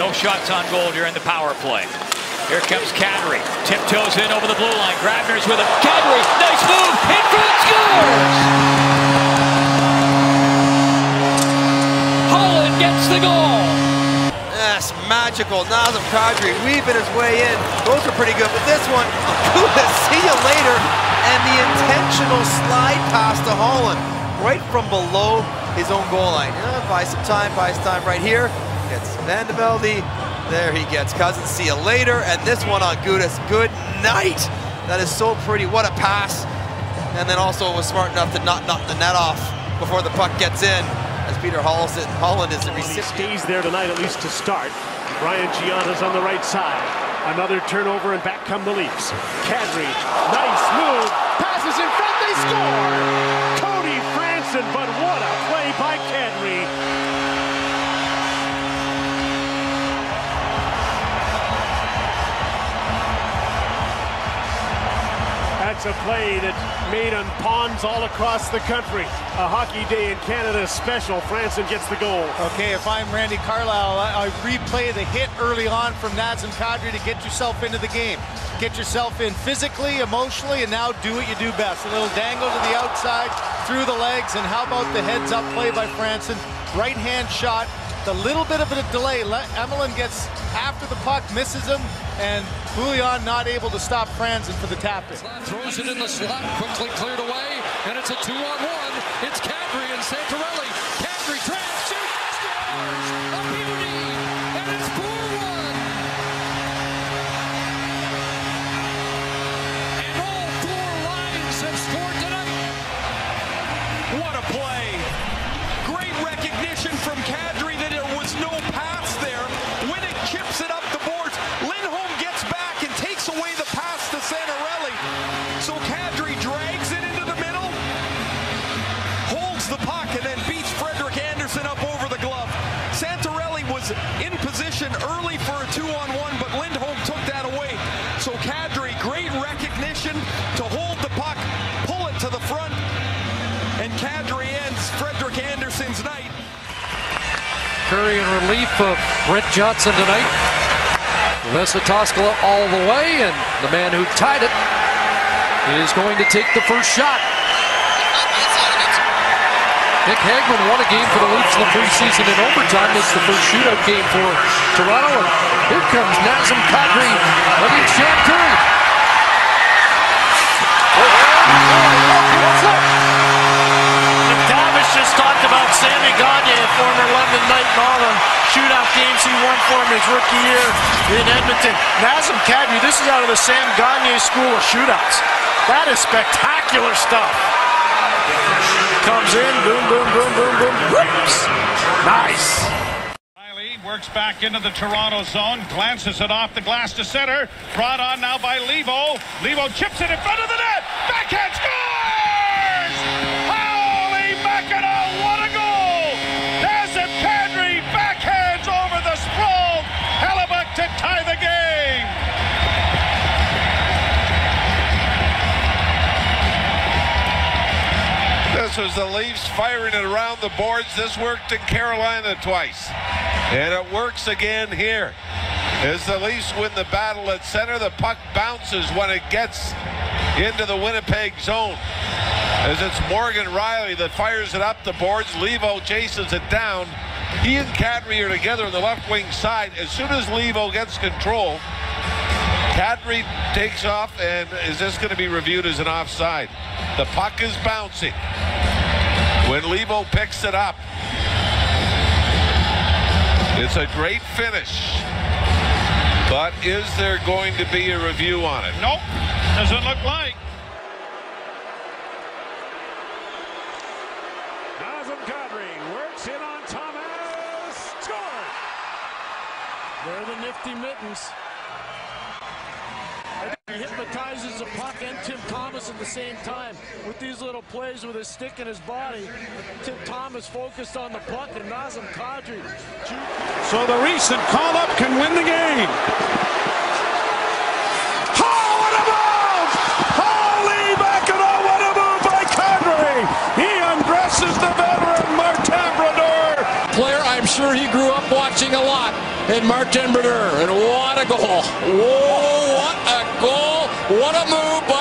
No shots on goal during the power play. Here comes Kadri. Tiptoes in over the blue line. Grabner's with him. Kadri, nice move. In front, scores! Holland gets the goal. That's magical. Nazem Kadri weaving his way in. Those are pretty good, but this one, see you later. And the intentional slide pass to Holland, right from below his own goal line. Buys time right here. Gets Vandevelde. There he gets Cousins, see you later, and this one on Gudas, good night. That is so pretty, what a pass. And then also was smart enough to not knock the net off before the puck gets in, as Peter Holland is the recipient. He stays there tonight, at least to start. Brian Gianna's on the right side. Another turnover and back come the Leafs. Kadri, nice move, passes in front, they score! Cody Franson, but what a play by Kadri. That's a play that's made on ponds all across the country. A hockey day in Canada special. Franson gets the goal. Okay, if I'm Randy Carlyle, I replay the hit early on from Nazem Kadri to get yourself into the game. Get yourself in physically, emotionally, and now do what you do best. A little dangle to the outside, through the legs, and how about the heads-up play by Franson? Right-hand shot. A little bit of a delay. Emelin gets after the puck, misses him, and Bolland not able to stop Franson for the tap-in. Throws it in the slot, quickly cleared away, and it's a 2-on-1. It's Kadri and Santarelli. Kadri traps, shoots, scores! A beauty, and it's 4-1. And all four lines have scored tonight. What a play! Great recognition from Kadri. Early for a 2-on-1, but Lindholm took that away. So Kadri, great recognition to hold the puck, pull it to the front, and Kadri ends Frederick Anderson's night. Curry in relief of Brent Johnson tonight. Lesa Toskala all the way, and the man who tied it is going to take the first shot. Nick Hagman won a game for the Leafs in the preseason in overtime. It's the first shootout game for Toronto. And here comes Nazem Kadri letting John Curry. McDavid just talked about Sam Gagner, former London Knight, and all the shootout games he won for him his rookie year in Edmonton. Nazem Kadri, this is out of the Sam Gagner school of shootouts. That is spectacular stuff. Comes in, boom, boom, boom, boom, boom, whoops! Nice! Rielly works back into the Toronto zone, glances it off the glass to center, brought on now by Levo. Levo chips it in front of the net, backhand scores! Holy mackerel, what a goal! Nazem Kadri backhands over the sprawl, Hellebuck to tie the game! This was the Leafs firing it around the boards. This worked in Carolina twice. And it works again here. As the Leafs win the battle at center, the puck bounces when it gets into the Winnipeg zone. As it's Morgan Rielly that fires it up the boards. Levo chases it down. He and Kadri are together on the left wing side. As soon as Levo gets control, Kadri takes off, and is this going to be reviewed as an offside? The puck is bouncing when Levo picks it up. It's a great finish, but is there going to be a review on it? Nope, doesn't look like. Nazem Kadri works in on Thomas, scores! They're the nifty mittens. He hypnotizes the puck and Tim Thomas at the same time with these little plays with his stick and his body. Tim Thomas focused on the puck and Nazem Kadri. So the recent call-up can win the game. Oh, what a move! Holy mackerel, what a move by Kadri! He undresses the veteran Martin Brodeur. Player I'm sure sure he grew up watching a lot in Martin Brodeur. And what a goal. Whoa, what a goal. What a move by